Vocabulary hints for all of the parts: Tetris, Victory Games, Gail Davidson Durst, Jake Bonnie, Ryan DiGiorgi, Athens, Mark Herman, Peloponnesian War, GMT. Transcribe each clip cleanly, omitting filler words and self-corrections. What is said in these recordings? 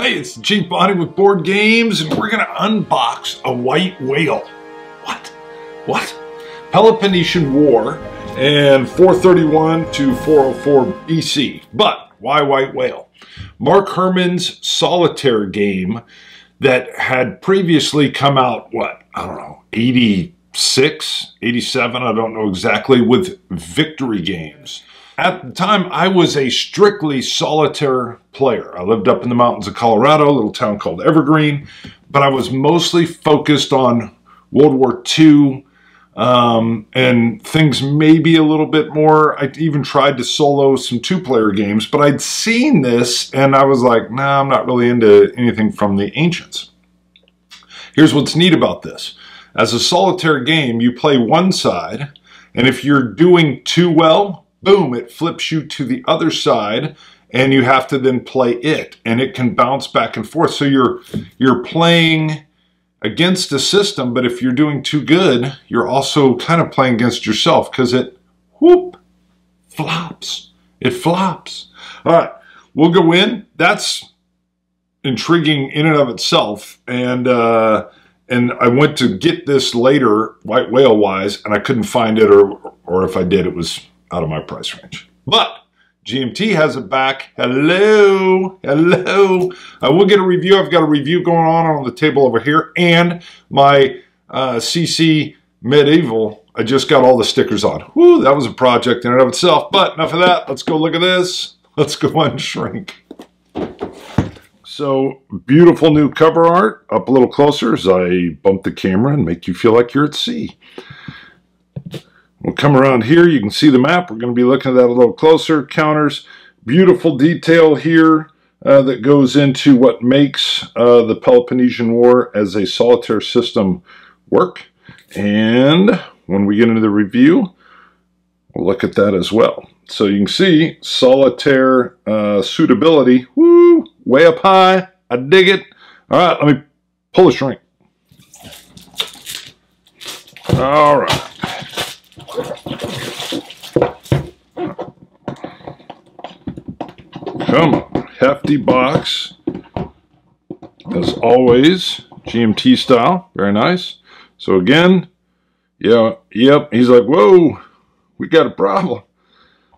Hey, it's Jake Bonnie with Board Games, and we're going to unbox a white whale. What? What? Peloponnesian War and 431 to 404 BC. But why white whale? Mark Herman's solitaire game that had previously come out, what, I don't know, 86, 87, I don't know exactly, with Victory Games. At the time, I was a strictly solitaire player. I lived up in the mountains of Colorado, a little town called Evergreen, but I was mostly focused on World War II and things maybe a little bit more. I even tried to solo some two-player games, but I'd seen this, and I was like, nah, I'm not really into anything from the ancients. Here's what's neat about this. As a solitaire game, you play one side, and if you're doing too well, boom, it flips you to the other side, and you have to then play it, and it can bounce back and forth. So you're playing against a system, but if you're doing too good, you're also kind of playing against yourself because it, whoop, flops. It flops. All right, we'll go in. That's intriguing in and of itself, and I went to get this later, white whale-wise, and I couldn't find it, or if I did, it was out of my price range. But GMT has it back. Hello, hello. I will get a review. I've got a review going on the table over here, and my CC Medieval. I just got all the stickers on. Whoo, that was a project in and of itself. But enough of that. Let's go look at this. Let's go unshrink. So beautiful new cover art. Up a little closer as I bump the camera and make you feel like you're at sea. We'll come around here. You can see the map. We're going to be looking at that a little closer. Counters. Beautiful detail here that goes into what makes the Peloponnesian War as a solitaire system work. And when we get into the review, we'll look at that as well. So you can see solitaire suitability. Woo! Way up high. I dig it. All right. Let me pull a shrink. All right. Come on, hefty box, as always, GMT style, very nice. So again, yeah, yep, he's like, whoa, we got a problem.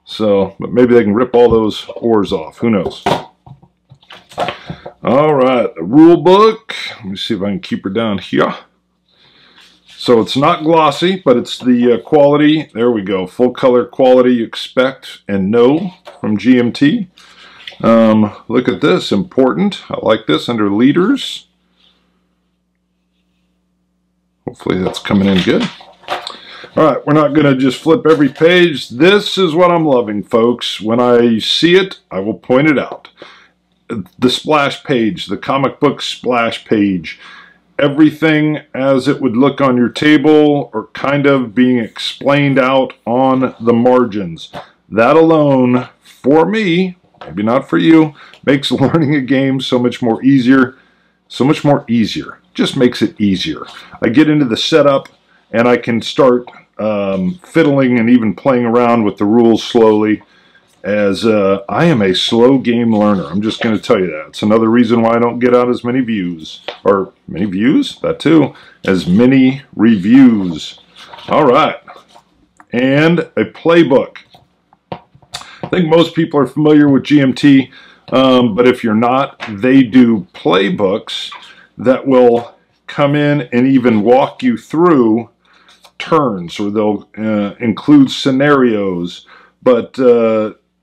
So, but maybe they can rip all those oars off, who knows. All right, the rule book, let me see if I can keep her down here. So it's not glossy, but it's the quality, there we go, full color quality you expect and know from GMT. Look at this, important, I like this, under leaders. Hopefully that's coming in good. All right, we're not going to just flip every page. This is what I'm loving, folks. When I see it, I will point it out. The splash page, the comic book splash page. Everything as it would look on your table or kind of being explained out on the margins. That alone, for me, maybe not for you, makes learning a game so much more easier. So much more easier. Just makes it easier. I get into the setup and I can start fiddling and even playing around with the rules slowly, as I am a slow game learner. I'm just going to tell you that. It's another reason why I don't get out as many views. Or many views? That too. As many reviews. All right. And a playbook. I think most people are familiar with GMT, but if you're not, they do playbooks that will come in and even walk you through turns, or they'll include scenarios. But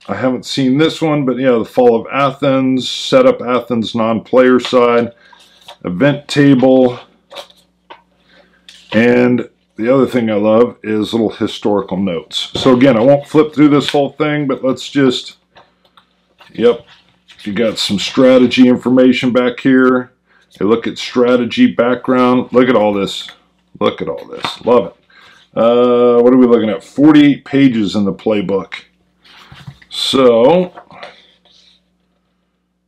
I haven't seen this one, but yeah, the Fall of Athens, set up Athens non-player side, event table, and the other thing I love is little historical notes. So again, I won't flip through this whole thing, but let's just, yep, you got some strategy information back here. You look at strategy background. Look at all this. Look at all this. Love it. What are we looking at? 48 pages in the playbook. So,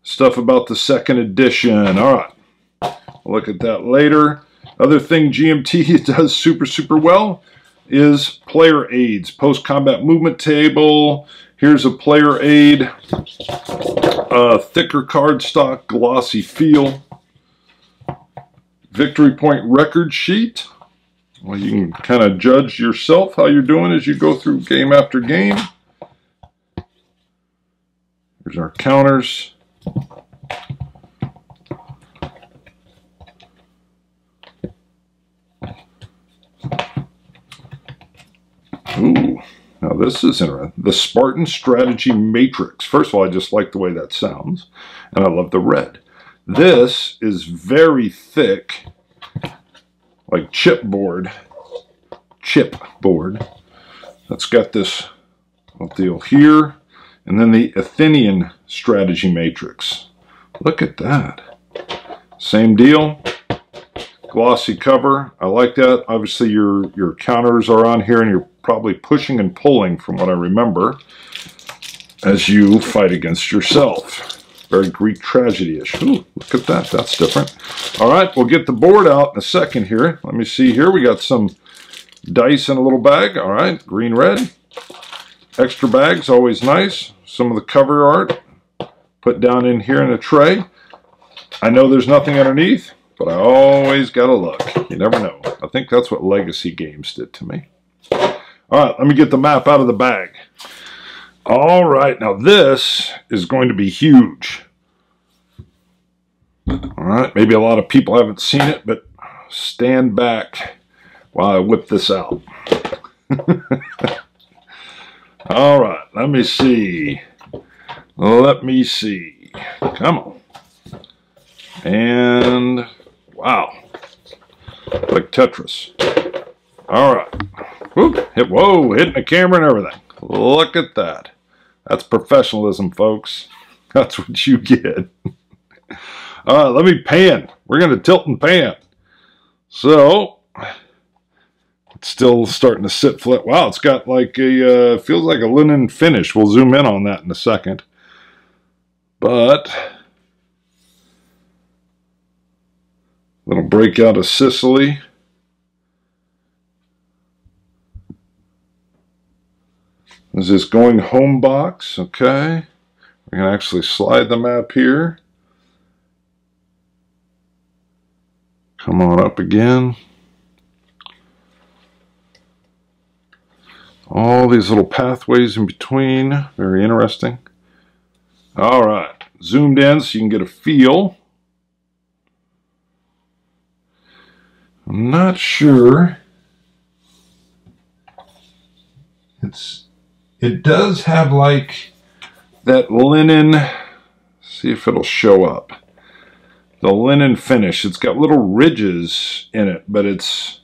stuff about the second edition. All right. We'll look at that later. Other thing GMT does super well is player aids. Post-combat movement table, Here's a player aid, thicker cardstock, glossy feel. Victory Point record sheet. Well, you can kind of judge yourself how you're doing as you go through game after game. Here's our counters. Ooh, now this is interesting. The Spartan Strategy Matrix. First of all, I just like the way that sounds, and I love the red. This is very thick, like chipboard. That's got this little deal here, and then the Athenian Strategy Matrix. Look at that. Same deal. Glossy cover. I like that. Obviously, your counters are on here, and you're probably pushing and pulling, from what I remember, as you fight against yourself. Very Greek tragedy-ish. Ooh, look at that. That's different. All right, we'll get the board out in a second here. Let me see here. We got some dice in a little bag. All right, green, red. Extra bags, always nice. Some of the cover art put down in here in a tray. I know there's nothing underneath, but I always got to look. You never know. I think that's what Legacy Games did to me. All right, let me get the map out of the bag. All right, now this is going to be huge. All right, maybe a lot of people haven't seen it, but stand back while I whip this out. All right, let me see. Let me see. Come on. And, wow. Like Tetris. All right. Whoop, hit, whoa, hitting the camera and everything. Look at that. That's professionalism, folks. That's what you get. All right, let me pan. We're going to tilt and pan. So, it's still starting to sit flat. Wow, it's got like a, feels like a linen finish. We'll zoom in on that in a second. But, little breakout of Sicily. Is this going home box? Okay. We can actually slide the map here. Come on up again. All these little pathways in between. Very interesting. All right. Zoomed in so you can get a feel. I'm not sure. It does have like that linen, see if it'll show up, the linen finish. It's got little ridges in it, but it's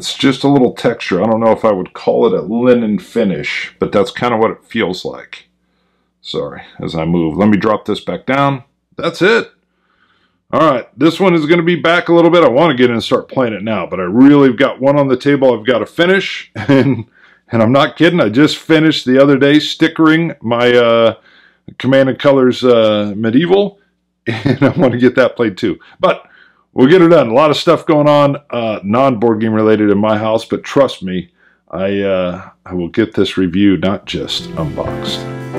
just a little texture. I don't know if I would call it a linen finish, but that's kind of what it feels like. Sorry, as I move. Let me drop this back down. That's it. All right, this one is going to be back a little bit. I want to get in and start playing it now, but I really got one on the table I've got to finish, and I'm not kidding. I just finished the other day stickering my Command & Colors Medieval, and I want to get that played too. But we'll get it done. A lot of stuff going on, non-board game related in my house, but trust me, I will get this reviewed, not just unboxed.